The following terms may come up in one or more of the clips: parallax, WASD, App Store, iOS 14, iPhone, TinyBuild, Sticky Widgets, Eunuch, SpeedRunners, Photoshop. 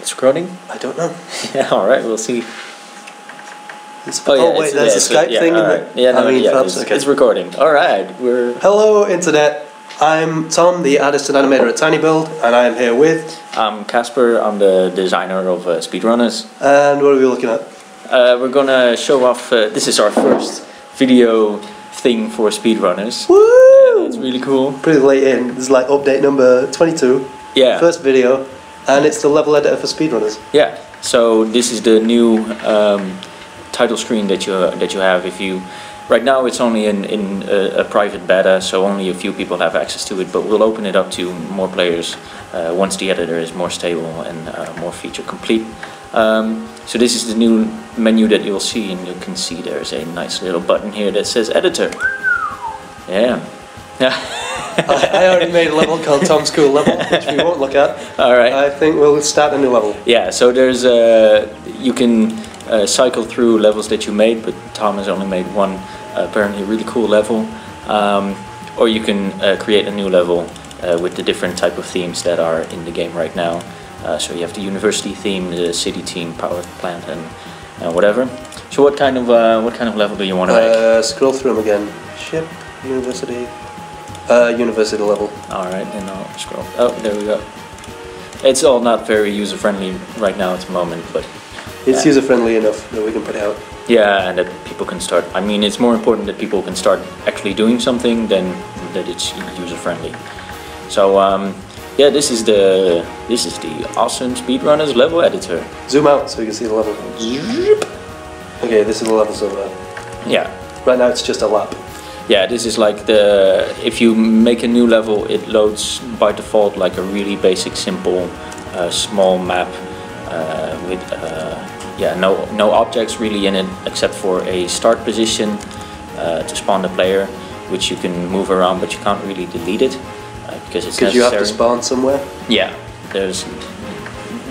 It's running? I don't know. Yeah, alright, we'll see. It's recording. Alright, we're... Hello, Internet. I'm Tom, the artist and animator at TinyBuild, and I'm here with... I'm Casper, I'm the designer of SpeedRunners. And what are we looking at? We're gonna show off... this is our first video thing for SpeedRunners. Woo! It's really cool. Pretty late in. This is like update number 22. Yeah. First video. And it's the level editor for SpeedRunners. Yeah. So this is the new title screen that you have. If you right now it's only in a private beta, so only a few people have access to it. But we'll open it up to more players once the editor is more stable and more feature complete. So this is the new menu that you'll see, and you can see there's a nice little button here that says editor. Yeah. Yeah. I already made a level called Tom's Cool Level, which we won't look at. All right. I think we'll start a new level. Yeah, so there's you can cycle through levels that you made, but Tom has only made one apparently really cool level. Or you can create a new level with the different type of themes that are in the game right now. So you have the university theme, the city theme, power plant, and whatever. So what kind of level do you want to make? Scroll through them again. Ship, university. University level. Alright, and I'll scroll. Oh, there we go. It's all not very user-friendly right now at the moment, but... It's user-friendly enough that we can put it out. Yeah, and that people can start... I mean, it's more important that people can start actually doing something than that it's user-friendly. So, yeah, this is the awesome SpeedRunners level editor. Zoom out so you can see the level. Okay, this is the level so far. Yeah. Right now it's just a lap. Yeah, this is like the, if you make a new level, it loads by default like a really basic, simple, small map with yeah, no objects really in it except for a start position to spawn the player, which you can move around, but you can't really delete it because it's necessary. Because you have to spawn somewhere? Yeah, there's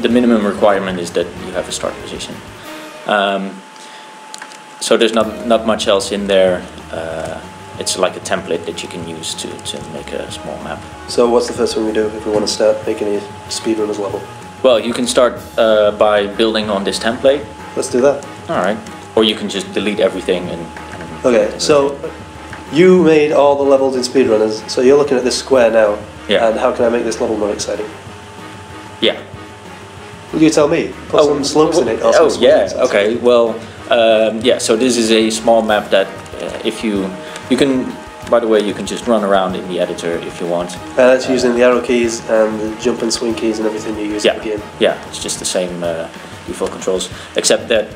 the minimum requirement is that you have a start position. So there's not much else in there. It's like a template that you can use to make a small map. So what's the first thing we do if we want to start making a SpeedRunners level? Well, you can start by building on this template. Let's do that. Alright. Or you can just delete everything and okay, so you made all the levels in SpeedRunners, so you're looking at this square now. Yeah. And how can I make this level more exciting? Yeah. Will you tell me? Put some slopes in it. Or some yeah, okay. Well, yeah, so this is a small map that if you can, by the way, you can just run around in the editor if you want. That's using the arrow keys and the jump and swing keys and everything you use in the game. Yeah, it's just the same default controls, except that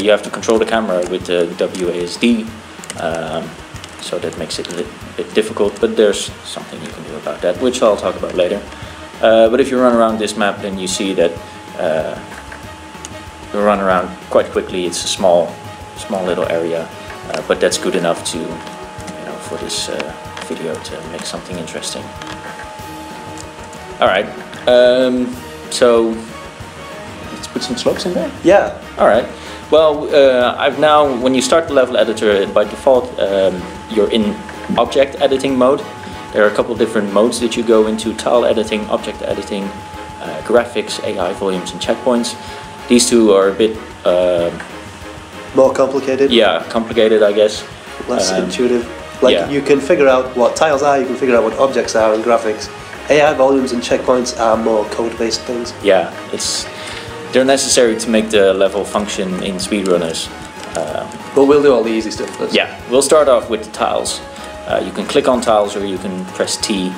you have to control the camera with the WASD, so that makes it a bit difficult, but there's something you can do about that, which I'll talk about later. But if you run around this map, then you see that you run around quite quickly. It's a small little area, but that's good enough to... for this video to make something interesting. Alright, so let's put some slopes in there? Yeah. Alright, well I've now, when you start the level editor by default you're in object editing mode. There are a couple different modes that you go into: tile editing, object editing, graphics, AI, volumes and checkpoints. These two are a bit... more complicated? Yeah, complicated I guess. Less intuitive. Like, yeah. You can figure out what tiles are, you can figure out what objects are and graphics. AI volumes and checkpoints are more code-based things. Yeah, they're necessary to make the level function in SpeedRunners. But we'll do all the easy stuff first. Yeah, we'll start off with the tiles. You can click on tiles or you can press T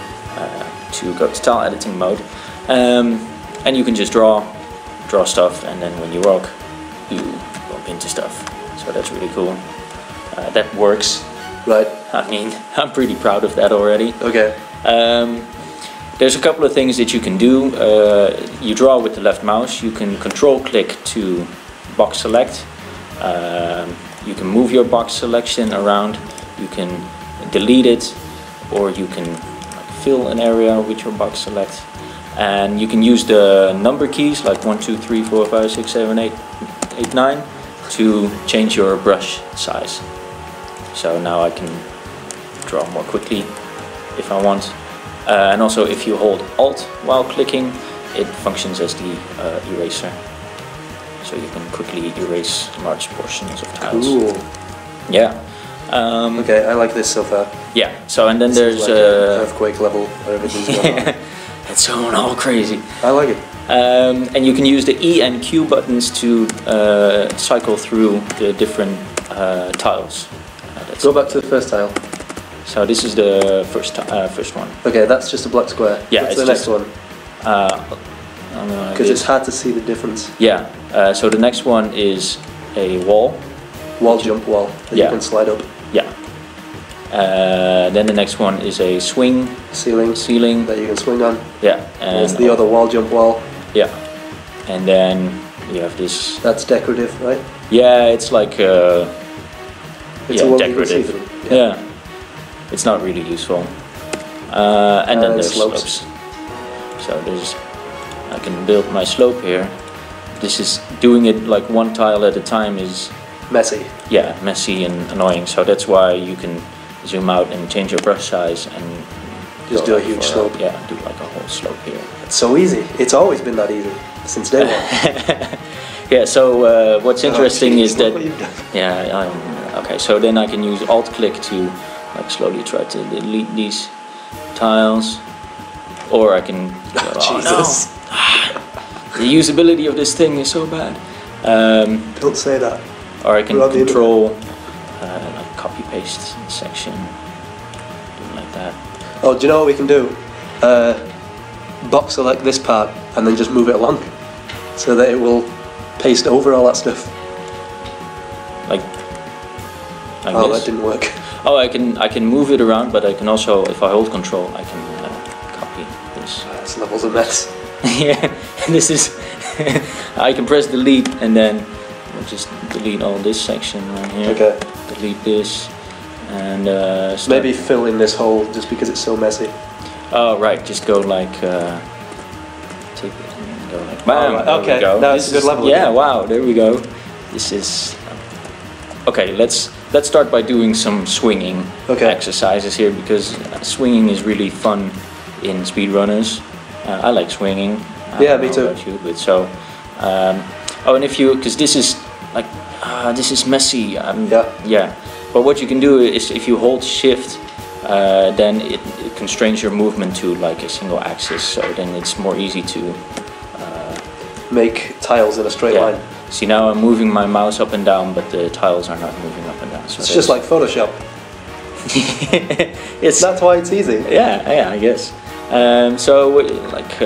to go to tile editing mode. And you can just draw stuff, and then when you walk, you bump into stuff. So that's really cool. That works. Right. I mean, I'm pretty proud of that already. Okay. There's a couple of things that you can do. You draw with the left mouse. You can control click to box select. You can move your box selection around. You can delete it, or you can fill an area with your box select. And you can use the number keys like 1, 2, 3, 4, 5, 6, 7, 8, 8, 9 to change your brush size. So now I can draw more quickly if I want. And also if you hold Alt while clicking, it functions as the eraser, so you can quickly erase large portions of tiles. Cool. Yeah. Okay, I like this so far. Yeah. So and then there's like earthquake level where everything's going on. It's going all crazy. I like it. And you can use the E and Q buttons to cycle through the different tiles. Go back to the first tile. So this is the first one. Okay, that's just a black square. Yeah, what's the next one? Because it's hard to see the difference. Yeah. So the next one is a wall. Jump wall. That you can slide up. Yeah. Then the next one is a swing. Ceiling. That you can swing on. Yeah. And it's the other wall jump wall. Yeah. And then you have this. That's decorative, right? Yeah, it's like it's a decorative. Yeah. It's not really useful. And then there's slopes. So there's, I can build my slope here. This is doing it like one tile at a time is messy. Yeah, messy and annoying. So that's why you can zoom out and change your brush size and just do a huge slope. Yeah, do like a whole slope here. It's so easy. It's always been that easy since day one. Yeah. So what's interesting is that okay. So then I can use Alt click to like slowly try to delete these tiles, or I can no. The usability of this thing is so bad. Don't say that. Or I can control, like copy paste section, something like that. Oh, do you know what we can do? Box select this part and then just move it along, so that it will paste over all that stuff. Like oh, that didn't work. Oh, I can move it around, but I can also, if I hold control, I can copy this. That's levels of mess. Yeah, this is. I can press delete and then. Just delete all this section right here. Okay. Delete this, and maybe fill in this hole just because it's so messy. Oh right, just go like take it and go like. Bam. Oh, okay. Go. No, it's a good level. Yeah. Again. Wow. There we go. This is okay. Let's start by doing some swinging exercises here because swinging is really fun in speedrunners. I like swinging. Yeah, me too. About you, but so. Oh, and if you because this is. Like, this is messy. But what you can do is if you hold shift, then it constrains your movement to like a single axis. So then it's more easy to make tiles in a straight line. See, now I'm moving my mouse up and down, but the tiles are not moving up and down. So it's just like Photoshop. That's why it's easy. Yeah, yeah, I guess. So like,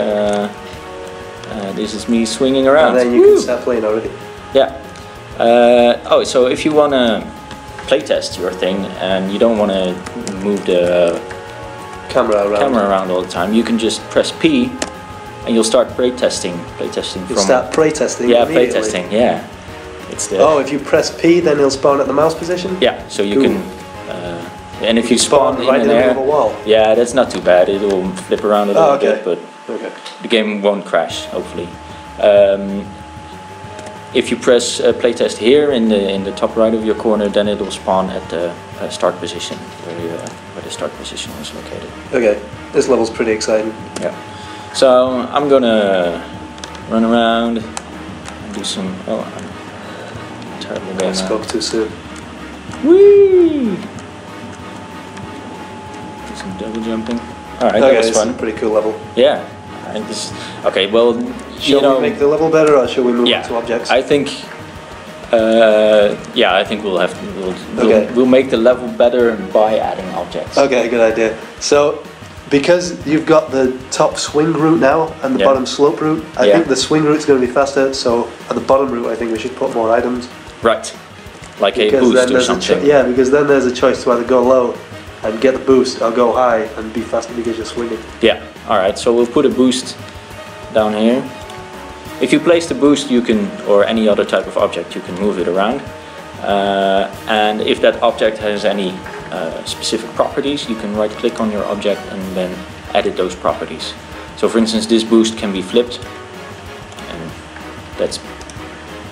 this is me swinging around. And then you can start playing already. Yeah. Oh, so if you want to playtest your thing and you don't want to move the camera around all the time, you can just press P and you'll start playtesting. You'll start playtesting. Yeah, playtesting. Yeah. It's the. Oh, if you press P, then it'll spawn at the mouse position. Yeah. So you can. And if you spawn right in the middle of a wall. Yeah, that's not too bad. It will flip around a little bit, but the game won't crash. Hopefully. If you press playtest here in the top right of your corner, then it will spawn at the start position, where the start position is located. Okay, this level's pretty exciting. Yeah. So I'm gonna run around, and do some. Oh, I'm terrible. I spoke too soon. Whee! Do some double jumping. All right, okay, that was fun. Pretty cool level. Yeah. And this, well, shall we make the level better, or shall we move to objects? I think, I think we'll have to. We'll make the level better by adding objects. Okay, good idea. So, because you've got the top swing route now and the bottom slope route, I think the swing route's going to be faster. So, at the bottom route, I think we should put more items. Right, like because a boost or something. Yeah, because then there's a choice to either go low and get the boost, or go high and be faster because you're swinging. Yeah. Alright, so we'll put a boost down here. If you place the boost, you can, or any other type of object, you can move it around. And if that object has any specific properties, you can right click on your object and then edit those properties. So for instance, this boost can be flipped. And that's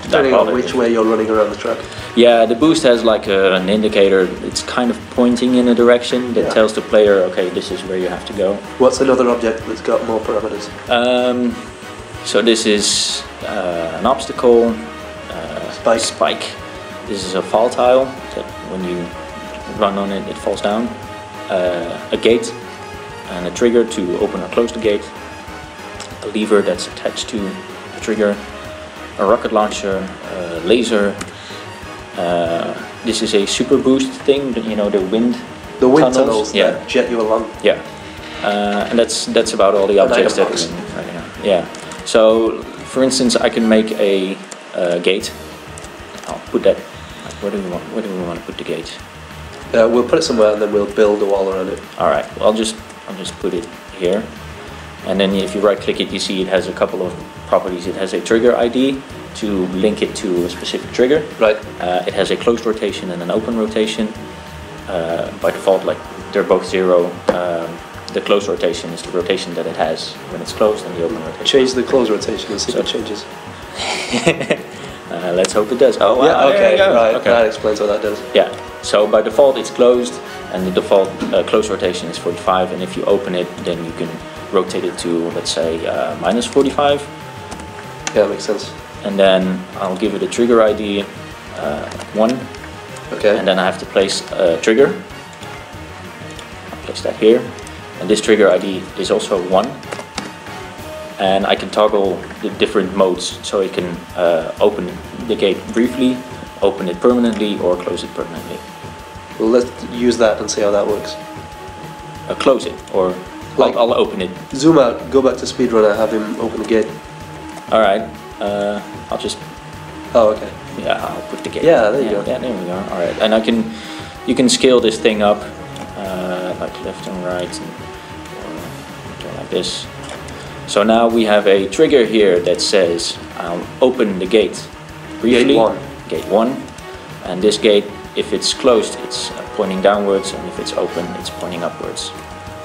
depending on which way you're running around the track. Yeah, the boost has like an indicator. It's kind of pointing in a direction that tells the player, okay, this is where you have to go. What's another object that's got more parameters? So this is an obstacle spike. This is a fall tile that when you run on it, it falls down. A gate and a trigger to open or close the gate. A lever that's attached to the trigger. A rocket launcher, a laser. This is a super boost thing, you know, the wind tunnels yeah. That jet you along. Yeah, and that's about all the objects that. Yeah. So, for instance, I can make a gate. I'll put that. Where do we want? Where do we want to put the gate? We'll put it somewhere, and then we'll build a wall around it. All right. Well, I'll just put it here, and then if you right-click it, you see it has a couple of properties. It has a trigger ID to link it to a specific trigger. Right. It has a closed rotation and an open rotation. By default, like they're both 0. The closed rotation is the rotation that it has when it's closed, and the open rotation. Change the closed rotation and see if it changes. Let's hope it does. Oh, yeah, wow, okay, right. Okay. That explains what that does. Yeah. So by default, it's closed, and the default closed rotation is 45. And if you open it, then you can rotate it to, let's say, -45. Yeah, that makes sense. And then I'll give it a trigger ID 1. Okay. And then I have to place a trigger. I'll place that here. And this trigger ID is also 1. And I can toggle the different modes, so it can open the gate briefly, open it permanently, or close it permanently. Well, let's use that and see how that works. Close it, or like, I'll open it. Zoom out, go back to SpeedRunner, have him open the gate. Alright, I'll just... Oh, okay. Yeah, I'll put the gate. Yeah, there you go. Yeah, there we go. All right, and I can, you can scale this thing up, like left and right, and go like this. So now we have a trigger here that says, "I'll open the gate briefly." Gate 1, and this gate, if it's closed, it's pointing downwards, and if it's open, it's pointing upwards.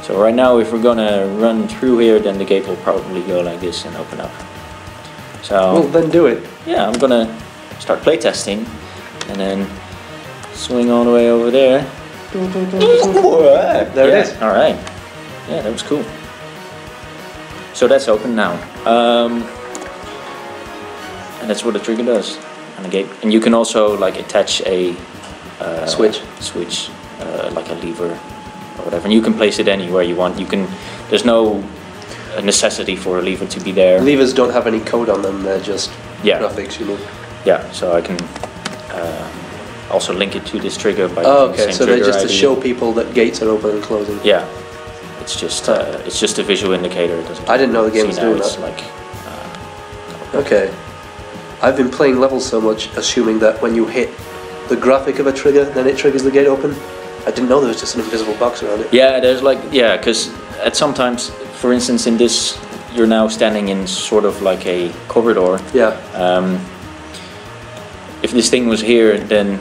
So right now, if we're gonna run through here, then the gate will probably go like this and open up. So. Well, then do it. Yeah, I'm gonna. Start playtesting, and then swing all the way over there. There it is. All right. Yeah, that was cool. So that's open now, and that's what the trigger does on the gate. And you can also like attach a switch, like a lever or whatever, and you can place it anywhere you want. You can. There's no necessity for a lever to be there. Levers don't have any code on them. They're just graphics, you know. Yeah, so I can also link it to this trigger by the same so they're just to show people that gates are open and closing. Yeah, it's just a visual indicator. It doesn't. I didn't know the game was doing that. Like, okay, I've been playing levels so much, assuming that when you hit the graphic of a trigger, then it triggers the gate open. I didn't know there was just an invisible box around it. Yeah, there's like because at sometimes, for instance, in this, you're now standing in sort of like a corridor. Yeah. If this thing was here, then,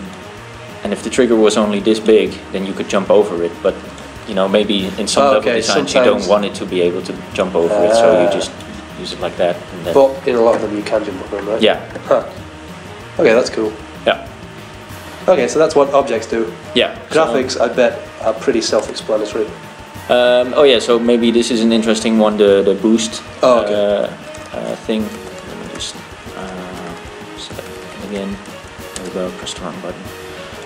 and if the trigger was only this big, then you could jump over it. But you know, maybe in some level designs you don't want it to be able to jump over it, so you just use it like that. And then but in a lot of them, you can jump over them, right? Yeah. Huh. Okay, that's cool. Yeah. Okay, so that's what objects do. Yeah. Graphics, so, I bet, are pretty self-explanatory. Oh yeah. So maybe this is an interesting one. The boost thing. Let me just select it again. There we go, press the wrong button.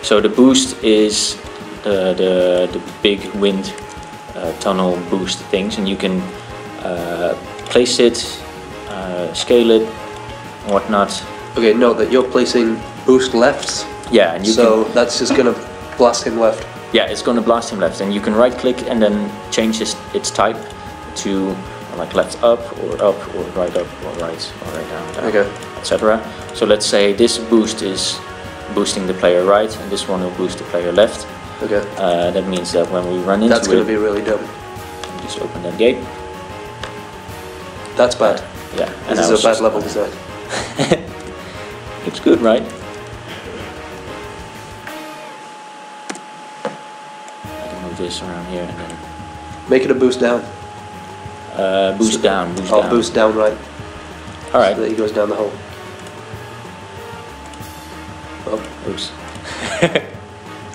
So the boost is the big wind tunnel boost things, and you can place it, scale it, and whatnot. Okay, note that you're placing boost lefts. Yeah, and you can, that's just gonna blast him left. Yeah, it's gonna blast him left, and you can right-click and then change its type to like left up or right down, okay, etc. So let's say this boost is boosting the player right, and this one will boost the player left. Okay. That means that when we run into it... That's going to be really dumb. Just open that gate. That's bad. Yeah. And this is a bad level design. It's good, right? I can move this around here and then... Make it a boost down. Boost down. Boost down. Boost down right. All right. So that he goes down the hole. Oops.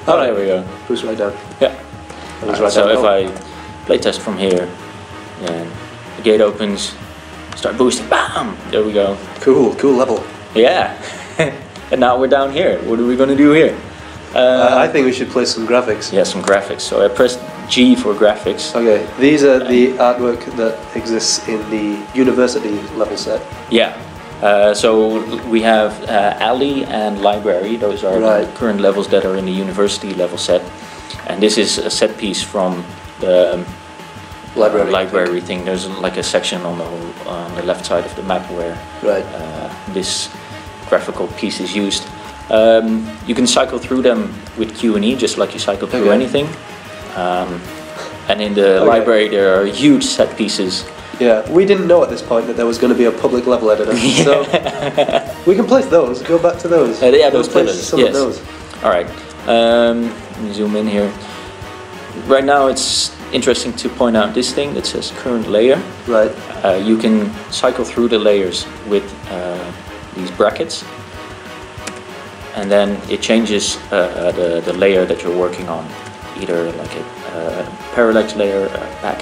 Oh, there we go. Boost right down. Yeah. Right, so if I playtest from here, yeah, the gate opens, Start boosting, bam! There we go. Cool, cool level. Yeah. And now we're down here. What are we gonna do here? I think we should play some graphics. Yeah, some graphics. So I pressed G for graphics. Okay, these are the artwork that exists in the university level set. Yeah. So we have alley and library. Those are the current levels that are in the university level set. And this is a set piece from the library thing. There's like a section on the left side of the map where this graphical piece is used. You can cycle through them with Q and E, just like you cycle through anything. And in the library there are huge set pieces. Yeah, we didn't know at this point that there was going to be a public level editor, so we can place those, go back to those. Yeah, those pillars, some of those. Alright, let me zoom in here. Right now it's interesting to point out this thing that says current layer. Right. You can cycle through the layers with these brackets, and then it changes the layer that you're working on, either like a parallax layer, back.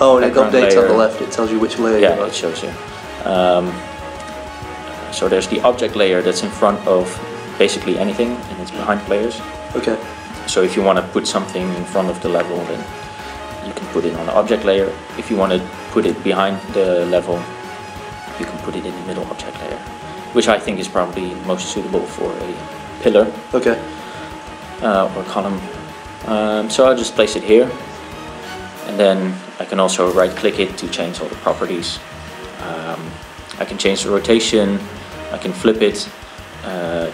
Oh, and it updates on the left, it tells you which layer you're on. Yeah, it shows you. So there's the object layer that's in front of basically anything, and it's behind players. Okay. So if you want to put something in front of the level, then you can put it on the object layer. If you want to put it behind the level, you can put it in the middle object layer, which I think is probably most suitable for a pillar. Okay. Or column. So I'll just place it here, and then I can also right-click it to change all the properties. I can change the rotation, I can flip it,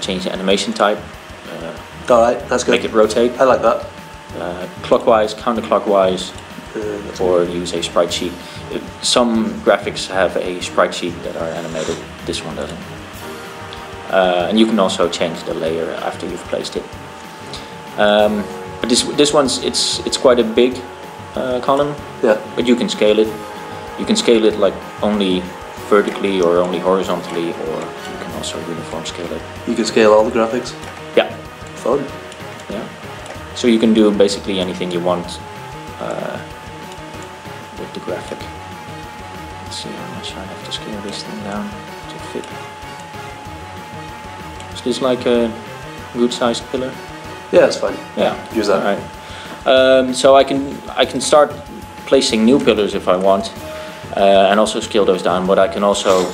change the animation type. Alright, that's good. Make it rotate. I like that. Clockwise, counterclockwise, or use a sprite sheet. Some graphics have a sprite sheet that are animated, this one doesn't. And you can also change the layer after you've placed it. But this one's it's quite a big column, but you can scale it. You can scale it like only vertically or only horizontally, or you can also uniform scale it. You can scale all the graphics? Yeah. Fun. Yeah. So you can do basically anything you want with the graphic. Let's see how much I have to scale this thing down to fit. Is this like a good sized pillar? Yeah, it's fine. Yeah. Use that. All right. So I can start placing new pillars if I want, and also scale those down. But I can also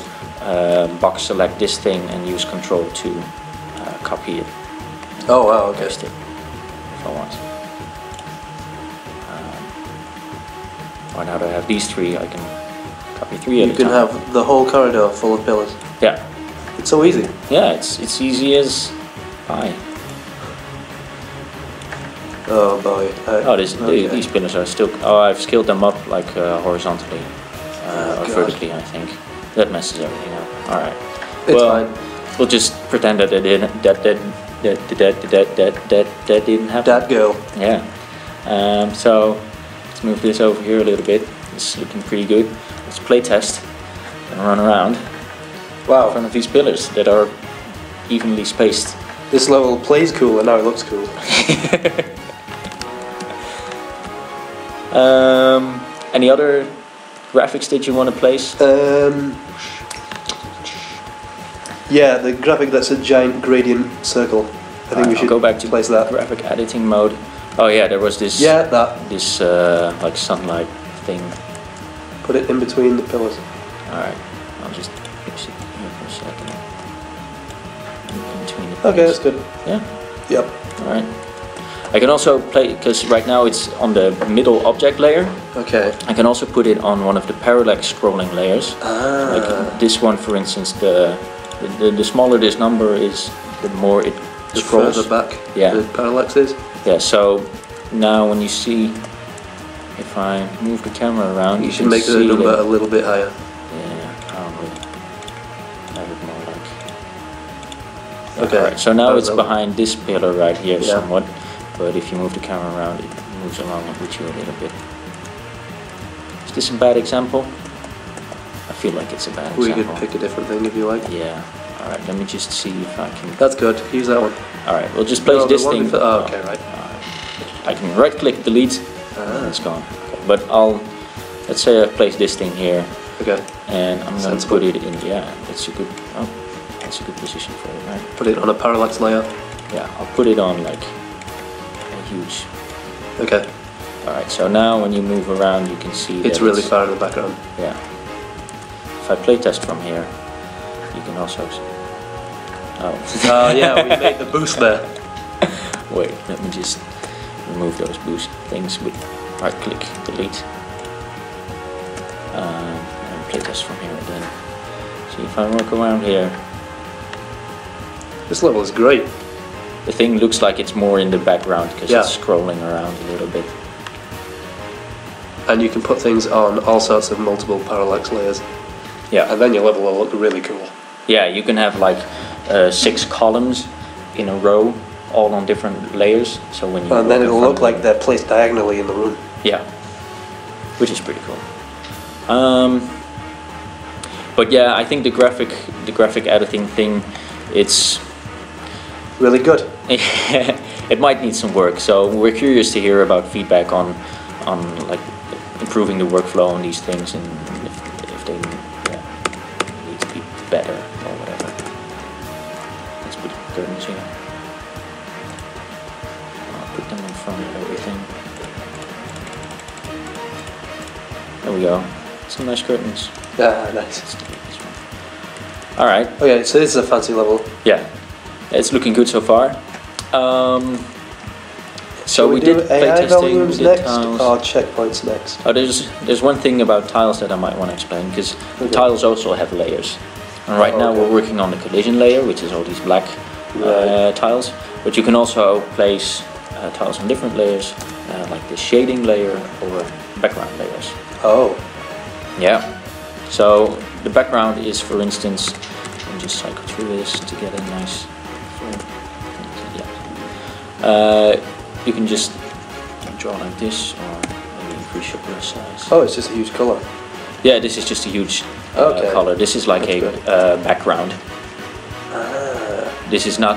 box select this thing and use Control to copy it. Oh wow! Okay. Paste it if I want. Or now that I have these three, I can copy three at a time. You can have the whole corridor full of pillars. Yeah. It's so easy. Yeah, it's easy as pie. Oh boy! These pillars are still. Oh, I've scaled them up like horizontally or vertically. I think that messes everything up. All right. It's fine. We'll just pretend that it didn't. That didn't happen. That girl. Yeah. So let's move this over here a little bit. It's looking pretty good. Let's play test and run around. Wow! In front of these pillars that are evenly spaced. This level plays cool, and now it looks cool. Any other graphics that you want to place? Yeah, the graphic that's a giant gradient circle. I think we should go back to place that graphic editing mode. Oh yeah, there was this. Yeah, that. This like sunlight thing. Put it in between the pillars. All right, I'll just fix it here for a second. In between the pillars. Okay, that's good. Yeah. Yep. All right. I can also play, because right now it's on the middle object layer. Okay. I can also put it on one of the parallax scrolling layers. Ah. Like this one, for instance, the smaller this number is, the more it scrolls. The further back the parallax is. Yeah, so now when you see, if I move the camera around, you should make the number a little bit higher. Yeah, probably. That would more like. Okay. Alright, so now it's behind this pillar right here somewhat. But if you move the camera around, it moves along with you a little bit. Is this a bad example? I feel like it's a bad example. We could pick a different thing if you like. Yeah. All right. Let me just see if I can. That's good. Use that one. All right. We'll just place this thing. Oh, okay. Right. I can right-click, delete. It's gone. Okay. But let's say I place this thing here, Okay. And I'm going to put it in. Yeah, that's a good. Oh, that's a good position for it, right? Put it on a parallax layout. Yeah, I'll put it on like a huge. Okay. All right. So now when you move around, you can see it's really far in the background. Yeah. If I playtest from here, you can also. See. Oh. Yeah, we made the boost there. Wait, let me just remove those boost things with right-click, delete. And play this from here again. See if I walk around here. This level is great. The thing looks like it's more in the background because it's scrolling around a little bit. And you can put things on all sorts of multiple parallax layers. Yeah. And then your level will look really cool. Yeah, you can have like 6 columns in a row, all on different layers. So when you and then it'll look like they're placed diagonally in the room. Yeah, which is pretty cool. But yeah, I think the graphic editing thing, it's really good. It might need some work, so we're curious to hear about feedback on like improving the workflow on these things and if they need to be better or whatever. That's pretty good, I'll put them in front of everything. There we go. Some nice curtains. Ah, nice. Alright. Okay, so this is a fancy level. Yeah. It's looking good so far. So we did playtesting. We did tiles. Or checkpoints next? Oh, there's one thing about tiles that I might want to explain, because tiles also have layers. And right now we're working on the collision layer, which is all these black tiles. But you can also place tiles on different layers, like the shading layer or background layers. Oh. Yeah, so the background is, for instance, let me just cycle through this to get a nice full thing. Yeah. You can just draw like this, or maybe increase your brush size. Oh, it's just a huge color. Yeah, this is just a huge color. This is like a background. This is not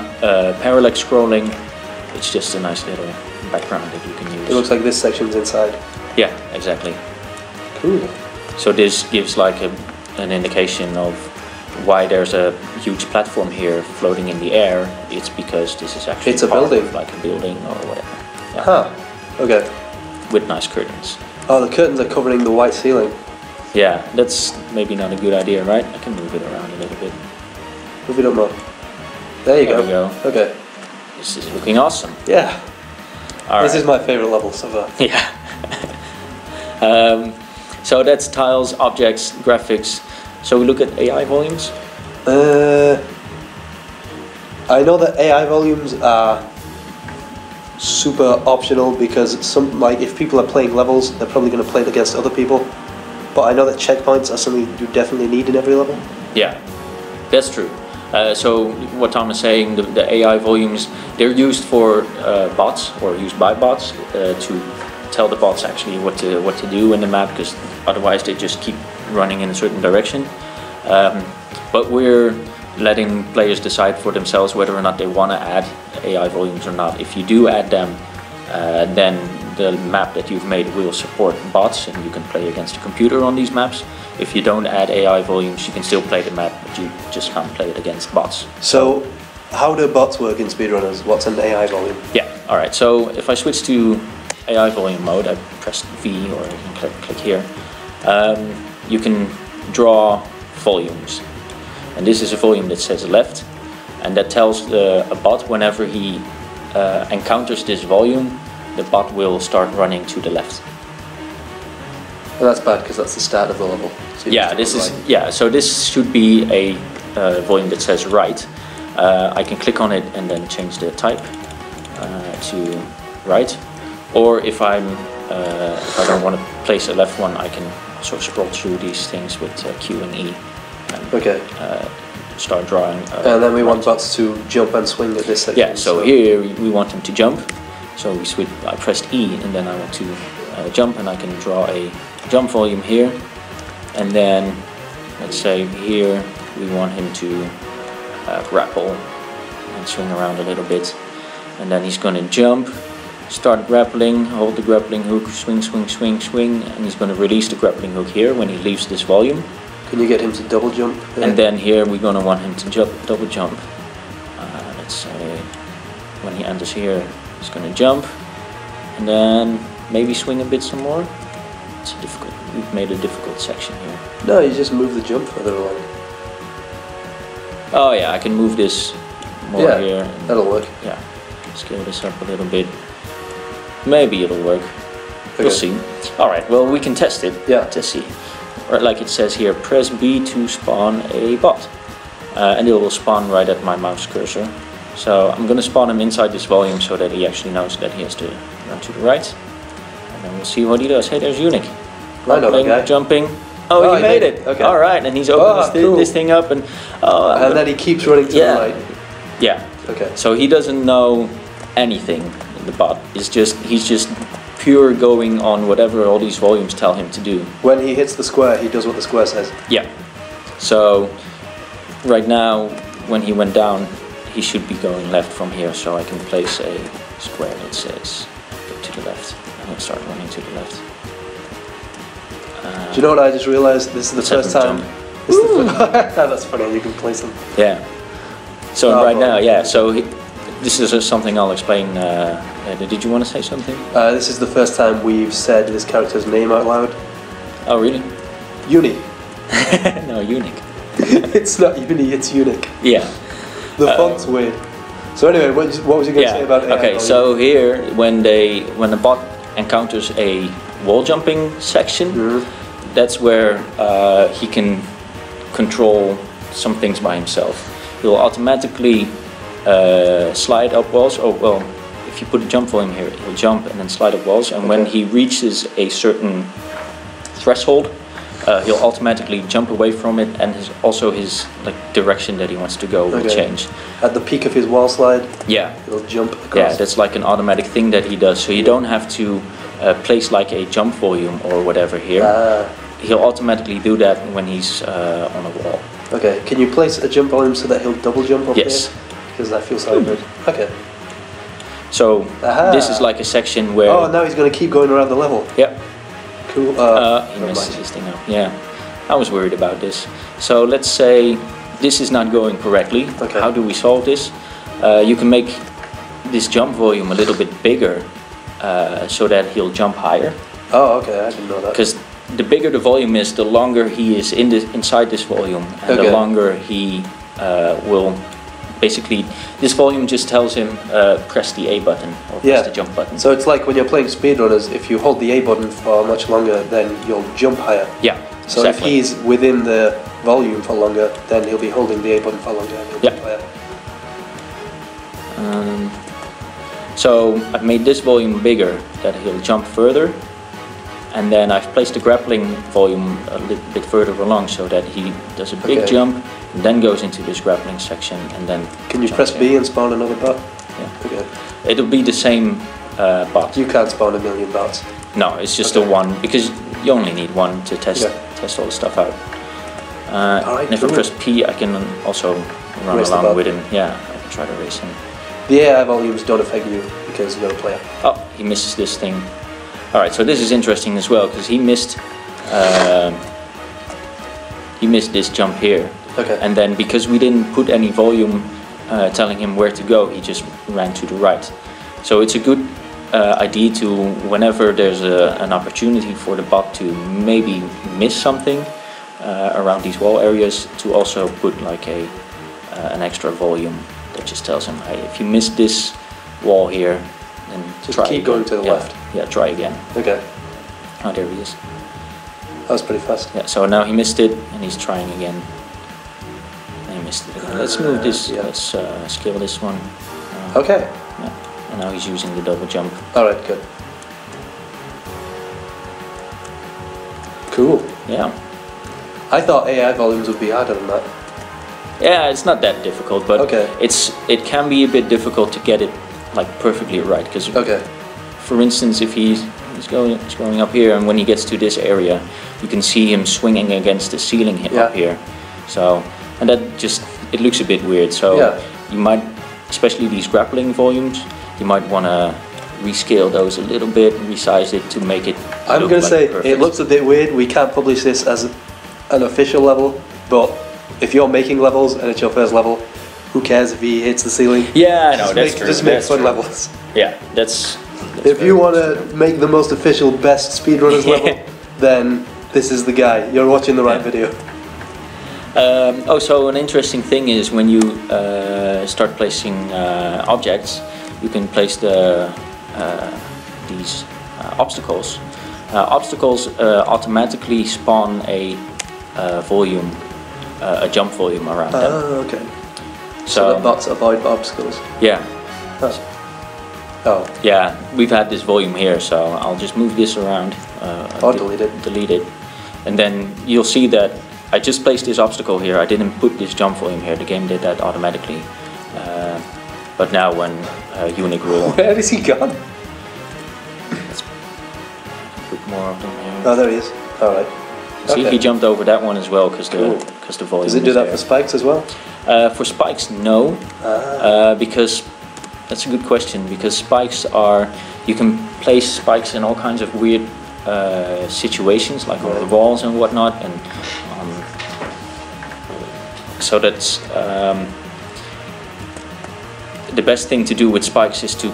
parallax scrolling, it's just a nice little background that you can use. It looks like this section's inside. Yeah, exactly. Cool. So this gives like an indication of why there's a huge platform here floating in the air. It's because this is actually it's a building, like a building or whatever. Yeah. Huh. Okay. With nice curtains. Oh, the curtains are covering the white ceiling. Yeah, that's maybe not a good idea, right? I can move it around a little bit. Move it up more. There you go. Okay. This is looking awesome. Yeah. All right. This is my favorite level so far. Yeah. So that's tiles, objects, graphics. So we look at AI volumes? I know that AI volumes are super optional because if people are playing levels, they're probably going to play it against other people. But I know that checkpoints are something you definitely need in every level. Yeah, that's true. So what Tom is saying, the AI volumes, they're used for bots or used by bots to tell the bots actually what to do in the map, because otherwise they just keep running in a certain direction. But we're letting players decide for themselves whether or not they want to add AI volumes or not. If you do add them, then the map that you've made will support bots and you can play against the computer on these maps. If you don't add AI volumes, you can still play the map, but you just can't play it against bots. So how do bots work in SpeedRunners? What's an AI volume? Yeah, alright, so if I switch to AI volume mode, I pressed V, or you can click here. You can draw volumes, and this is a volume that says left, and that tells a bot whenever he encounters this volume, the bot will start running to the left. Well, that's bad because that's the start of the level. So yeah, so this should be a volume that says right. I can click on it and then change the type to right. Or if I don't want to place a left one, I can sort of scroll through these things with Q and E. And, start drawing. And then we want bots to jump and swing at this section. Yeah, so here we want them to jump. So I pressed E and then I want to jump, and I can draw a jump volume here. And then let's say here we want him to grapple and swing around a little bit. And then he's going to jump. start grappling, hold the grappling hook, swing, swing, swing, swing, and he's going to release the grappling hook here when he leaves this volume. Can you get him to double jump? Yeah. And then here we're going to want him to jump, double jump. Let's say when he enters here, he's going to jump, and then maybe swing a bit some more. It's difficult. We've made a difficult section here. No, you just move the jump further along. Oh yeah, I can move this more here. And that'll work. Yeah, scale this up a little bit. Maybe it'll work. Okay. We'll see. All right. Well, we can test it. Yeah. To see. Or like it says here, press B to spawn a bot, and it will spawn right at my mouse cursor. So I'm going to spawn him inside this volume so that he actually knows that he has to run to the right. And then we'll see what he does. Hey, there's Eunuch. Grappling, jumping. Oh, he made it. Okay. All right, and he's opened this thing up, and then he keeps running to the right. Yeah. Okay. So he doesn't know anything in the bot. It's just he's pure going on whatever all these volumes tell him to do. When he hits the square, he does what the square says. Yeah. So right now, when he went down, he should be going left from here. So I can place a square that says go to the left, and he'll start running to the left. Do you know what I just realized? This is the first time. That's funny. You can place them. Yeah. So right now, yeah. So this is something I'll explain. Did you want to say something? This is the first time we've said this character's name out loud. Oh really? Uni. No, Eunuch. It's not Uni. It's Eunuch. Yeah. The font's weird. So anyway, what was you going to say about AI? Okay. So here, when the bot encounters a wall jumping section, that's where he can control some things by himself. He'll automatically slide up walls. Oh well, if you put a jump volume here, he'll jump and then slide up walls. And when he reaches a certain threshold, he'll automatically jump away from it, and also his like direction that he wants to go will change. At the peak of his wall slide, he'll jump across. Yeah, that's like an automatic thing that he does. So you don't have to place like a jump volume or whatever here. He'll automatically do that when he's on a wall. Okay, can you place a jump volume so that he'll double jump up here? Yes. Because that feels so good. Okay. So this is like a section where... Oh, now he's going to keep going around the level. Yep. Cool. He messes this thing up. Yeah. I was worried about this. So let's say this is not going correctly. Okay. How do we solve this? You can make this jump volume a little bit bigger, so that he'll jump higher. Oh, okay, I didn't know that. Because the bigger the volume is, the longer he is in this, inside this volume, and the longer he will basically... This volume just tells him, press the A button, or press the jump button. So it's like when you're playing speedrunners, if you hold the A button for much longer, then you'll jump higher. Yeah, so if he's within the volume for longer, then he'll be holding the A button for longer, and he'll jump higher. So I've made this volume bigger, that he'll jump further, and then I've placed the grappling volume a little bit further along so that he does a big jump, and then goes into this grappling section, and then... Can you press B and spawn another bot? Yeah. Okay. It'll be the same bot. You can't spawn a million bots. No, it's just the one, because you only need one to test all the stuff out. And if I press P, I can also run along with him. Yeah, I can try to race him. The AI volumes don't affect you because you're a player. Oh, he misses this thing. Alright, so this is interesting as well, because he missed this jump here. Okay. And then because we didn't put any volume telling him where to go, he just ran to the right. So it's a good idea to, whenever there's an opportunity for the bot to maybe miss something around these wall areas, to also put like an extra volume. That just tells him, hey, if you miss this wall here, then just keep going to the left. Yeah, try again. Okay. Oh, there he is. That was pretty fast. Yeah, so now he missed it, and he's trying again. And he missed it again. Let's move this, let's scale this one. Okay. Yeah. And now he's using the double jump. Alright, good. Cool. Yeah. I thought AI volumes would be harder than that. Yeah, it's not that difficult, but it can be a bit difficult to get it like perfectly right. Because, for instance, if he's going up here, and when he gets to this area, you can see him swinging against the ceiling up here. So, and that just, it looks a bit weird. So you might, especially these grappling volumes, you might want to rescale those a little bit, resize it to make it I'm going to say, perfect. It looks a bit weird, we can't publish this as an official level, but if you're making levels and it's your first level, who cares if he hits the ceiling? Yeah, no, that's true. Just make fun levels. Yeah, that's if you want to make the most official best SpeedRunners level, then this is the guy. You're watching the right video. Also, an interesting thing is when you start placing objects, you can place the these obstacles. Obstacles automatically spawn a jump volume around them. Oh, okay. So the bots avoid obstacles. Yeah. Oh. Yeah, we've had this volume here, so I'll just move this around. Or delete it. Delete it. And then you'll see that I just placed this obstacle here. I didn't put this jump volume here. The game did that automatically. But now when Eunuch roll... Where is he gone? Let's put more of them here. Oh, there he is. All right. See, okay. He jumped over that one as well because the volume is there. Does it do that for spikes as well? For spikes, no. Because... That's a good question, because spikes are... You can place spikes in all kinds of weird situations, like on the walls and whatnot, and so that's the best thing to do with spikes is to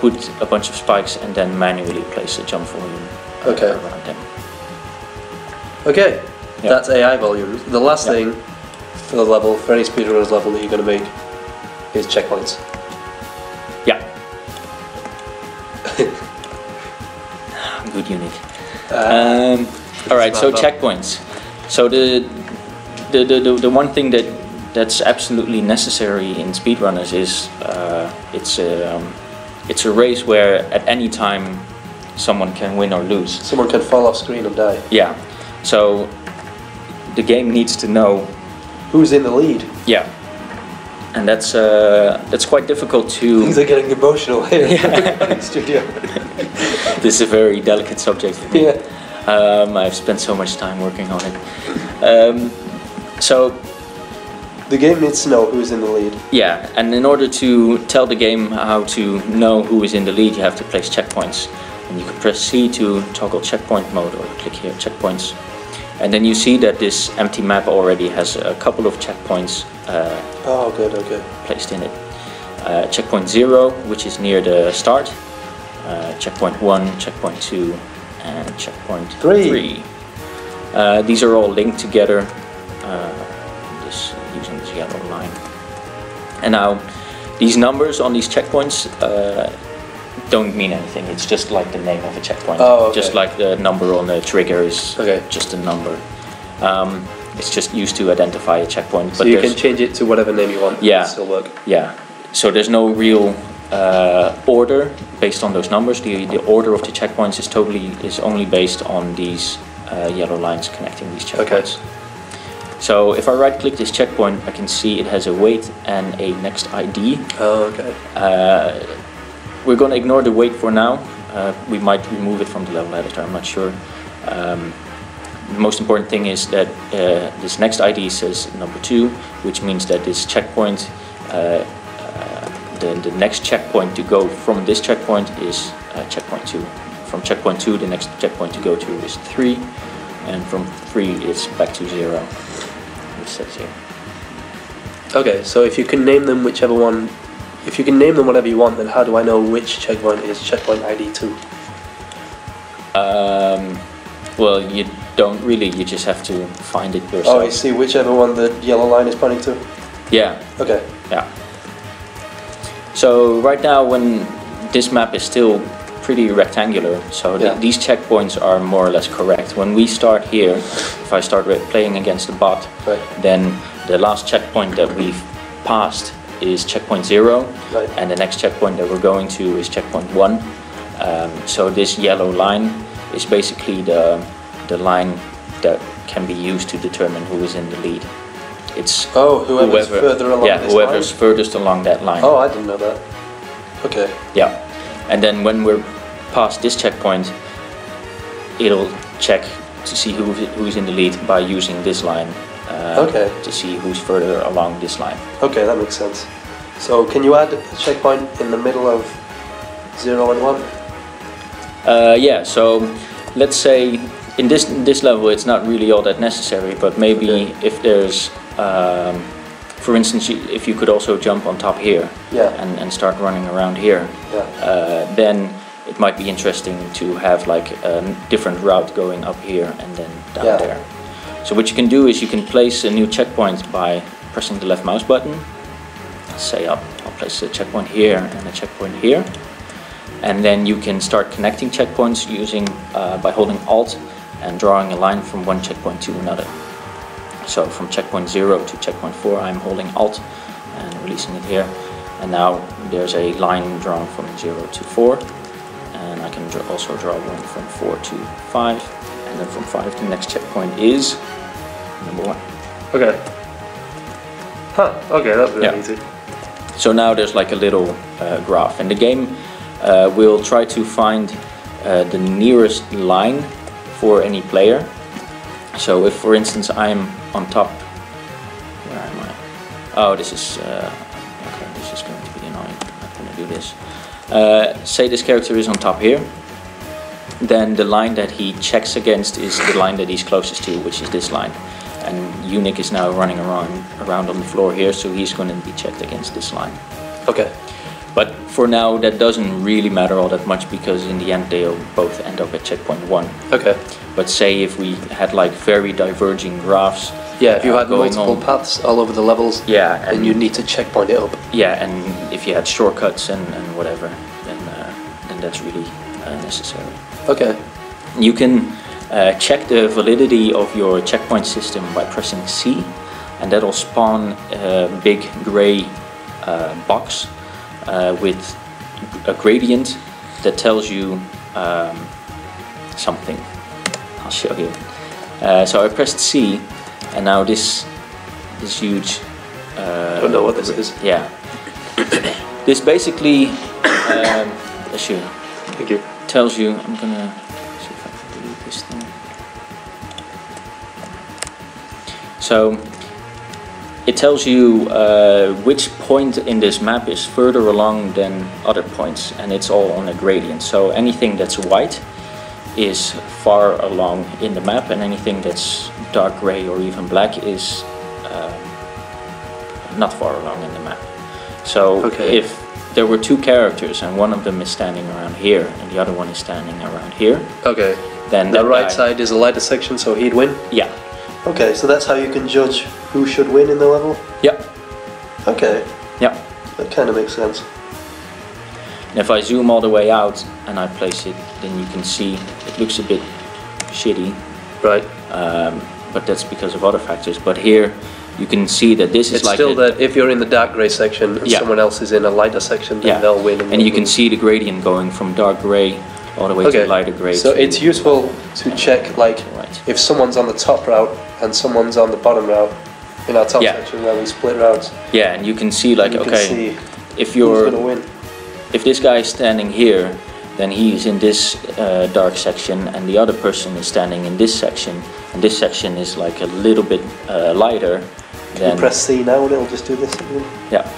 put a bunch of spikes and then manually place a jump volume around them. Okay, that's AI volume. The last thing for the level, for any speedrunner's level that you're going to make, is checkpoints. Good unit. All right, so checkpoints. So the one thing that's absolutely necessary in speedrunners is it's a race where at any time someone can win or lose. Someone can fall off screen and die. Yeah. So the game needs to know who's in the lead. Yeah. And that's quite difficult to... Things are getting emotional here in the studio. This is a very delicate subject for me. Yeah. I've spent so much time working on it. So... The game needs to know who's in the lead. Yeah, and in order to tell the game how to know who is in the lead, you have to place checkpoints. And you can press C to toggle checkpoint mode, or click here, checkpoints. And then you see that this empty map already has a couple of checkpoints placed in it. Checkpoint 0, which is near the start, checkpoint 1, checkpoint 2, and checkpoint 3. These are all linked together using this yellow line. And now these numbers on these checkpoints don't mean anything. It's just like the name of a checkpoint. Oh, okay. Just like the number on the trigger is just a number. It's just used to identify a checkpoint. So but you can change it to whatever name you want. Yeah, it'll still work. Yeah. So there's no real order based on those numbers. The order of the checkpoints is only based on these yellow lines connecting these checkpoints. Okay. So if I right-click this checkpoint, I can see it has a weight and a next ID. Oh, okay. We're going to ignore the weight for now. We might remove it from the level editor, I'm not sure. The most important thing is that this next ID says number 2, which means that this checkpoint, the next checkpoint to go from this checkpoint is checkpoint 2. From checkpoint 2, the next checkpoint to go to is 3, and from 3 it's back to 0, which says here. Okay, so if you can name them whichever one. If you can name them whatever you want, then how do I know which checkpoint is checkpoint ID 2? Well, you don't really, you just have to find it yourself. Oh, I see, whichever one the yellow line is pointing to? Yeah. Okay. Yeah. So right now, when this map is still pretty rectangular, so these checkpoints are more or less correct. When we start here, if I start playing against the bot, then the last checkpoint that we've passed is checkpoint 0, and the next checkpoint that we're going to is checkpoint 1. So this yellow line is basically the line that can be used to determine who is in the lead. It's whoever's furthest along that line. Oh, I didn't know that. Okay. Yeah, and then when we're past this checkpoint, it'll check to see who's in the lead by using this line. To see who's further along this line. Okay, that makes sense. So can you add a checkpoint in the middle of 0 and 1? Yeah, so let's say in this level it's not really all that necessary, but maybe if there's, for instance, if you could also jump on top here and start running around here, then it might be interesting to have like a different route going up here and then down there. So what you can do is you can place a new checkpoint by pressing the left mouse button. Say up, I'll place a checkpoint here and a checkpoint here, and then you can start connecting checkpoints using by holding Alt and drawing a line from one checkpoint to another. So from checkpoint 0 to checkpoint 4 I'm holding Alt and releasing it here, and now there's a line drawn from 0 to 4, and I can also draw one from 4 to 5, and then from 5 to the next checkpoint is number 1. Okay. Huh, okay, that's really easy. So now there's like a little graph, and the game will try to find the nearest line for any player. So if, for instance, I'm on top, where am I? Oh, this is, okay, this is going to be annoying, I'm going to do this. Say this character is on top here, then the line that he checks against is the line that he's closest to, which is this line. And Eunuch is now running around on the floor here, so he's going to be checked against this line. Okay. But for now, that doesn't really matter all that much, because in the end they'll both end up at checkpoint 1. Okay. But say if we had like very diverging graphs. Yeah, if you had multiple paths all over the levels, and you need to checkpoint it up. Yeah, and if you had shortcuts and whatever, then that's really necessary. Okay. You can check the validity of your checkpoint system by pressing C, and that'll spawn a big gray box with a gradient that tells you something. I'll show you. So I pressed C, and now this huge. I don't know what this is. Yeah. This basically. Thank you. Tells you. I'm gonna see if I can delete this thing. So. It tells you which point in this map is further along than other points, and it's all on a gradient. So anything that's white is far along in the map, and anything that's dark gray or even black is not far along in the map. So if there were two characters and one of them is standing around here and the other one is standing around here, then the right side is a lighter section, so he'd win? Yeah. Okay, so that's how you can judge who should win in the level? Yep. Okay. Yep. That kind of makes sense. And if I zoom all the way out and I place it, then you can see it looks a bit shitty. Right. But that's because of other factors. But here you can see that this is like... It's still that if you're in the dark grey section and someone else is in a lighter section, then they'll win. And you can see the gradient going from dark grey all the way to lighter grey. So it's useful to check like if someone's on the top route and someone's on the bottom route in our top section where we split routes. Yeah, and you can see like okay, if you're who's gonna win. If this guy is standing here, then he's in this dark section, and the other person is standing in this section, and this section is like a little bit lighter. Can you press C now and it'll just do this again? Yeah.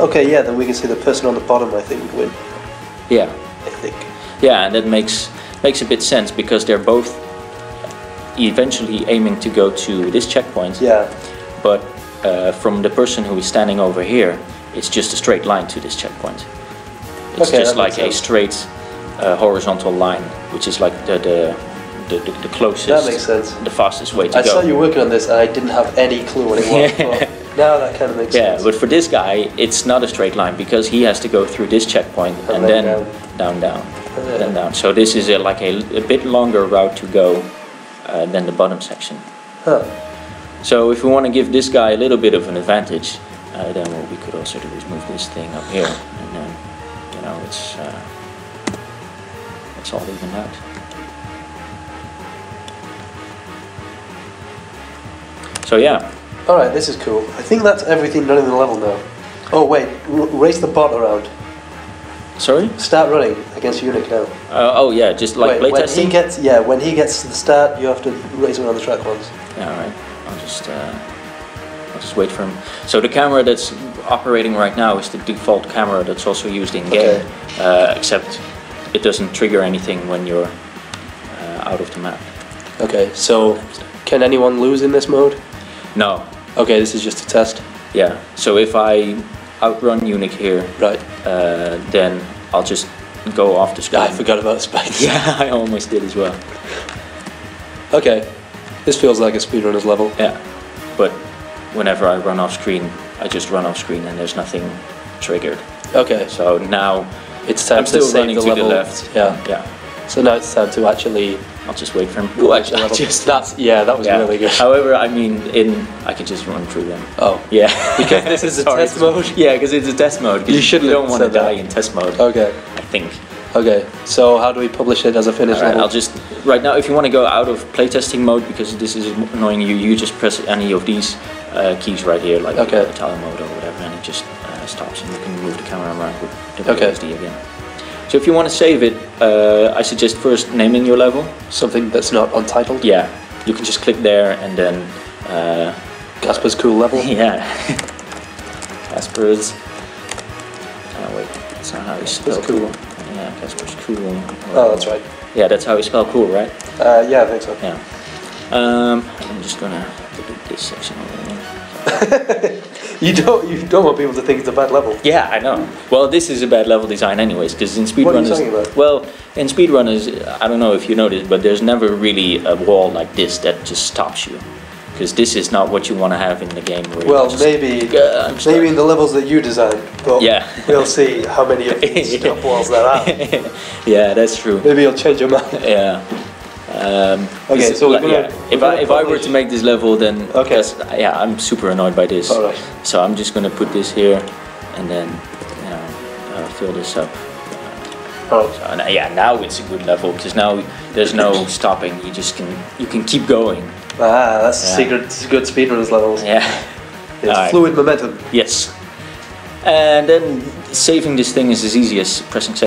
Okay, yeah, then we can see the person on the bottom I think would win. Yeah. I think. Yeah, and that makes a bit sense, because they're both eventually aiming to go to this checkpoint. Yeah. But from the person who is standing over here, it's just a straight line to this checkpoint. It's just like a straight horizontal line, which is like the closest. That makes sense. The fastest way to go. I saw you working on this, and I didn't have any clue what it was. Now that kind of makes sense. Yeah, but for this guy, it's not a straight line, because he has to go through this checkpoint and then down. So this is a bit longer route to go than the bottom section. Huh. So if we want to give this guy a little bit of an advantage, then what we could also do is move this thing up here, and then you know it's all evened out. So yeah. All right, this is cool. I think that's everything running the level now. Oh wait, race the bot around. Sorry? Start running against Eunuch now. Oh yeah, just like playtesting? When he gets to the start, you have to race around the track once. Yeah, alright. I'll just... I'll just wait for him. So the camera that's operating right now is the default camera that's also used in game, okay. Except it doesn't trigger anything when you're out of the map. Okay, so can anyone lose in this mode? No. Okay, this is just a test. Yeah, so if I outrun Eunuch here, right, then I'll just go off the screen. I forgot about spikes. Yeah, I almost did as well. Okay, this feels like a speedrunner's level. Yeah, but whenever I run off screen, I just run off screen and there's nothing triggered. Okay. So now it's time to save the level. I'm still running to the left. Yeah. Yeah. So now it's time to actually... I'll just wait for him. Ooh, that was really good. However, I mean, I can just run through them. Oh. Yeah. Because this is a test mode? Yeah, because it's a test mode. You don't want to die in test mode. Okay. I think. Okay, so how do we publish it as a finished level? I'll just, right now, if you want to go out of playtesting mode, because this is annoying you, you just press any of these keys right here, like Italian mode or whatever, and it just stops, and you can move the camera around with WSD again. So if you want to save it, I suggest first naming your level. Something that's not untitled? Yeah. You can just click there and then... Casper's cool level? Yeah. Casper's... Oh wait, that's not how you spell cool. Yeah, Casper's cool. Oh, that's right. Yeah, that's how you spell cool, right? Yeah, I think so. Yeah. I'm just gonna delete this section over here. You don't want people to think it's a bad level. Yeah, I know. Well, this is a bad level design anyways, because in speedrunners... Well, in speedrunners, I don't know if you noticed, but there's never really a wall like this that just stops you. Because this is not what you want to have in the game. Where maybe in the levels that you designed, but yeah. We'll see how many of these stop walls there are. Yeah, that's true. Maybe you'll change your mind. Yeah. Okay, so we're if I were to make this level, then I'm super annoyed by this. All right. So I'm just going to put this here, and then fill this up. Oh. So, yeah, now it's a good level because now there's no stopping. You just can keep going. Ah, that's the secret good speedrunners levels. Yeah. It's fluid momentum. Yes. And then saving this thing is as easy as pressing save.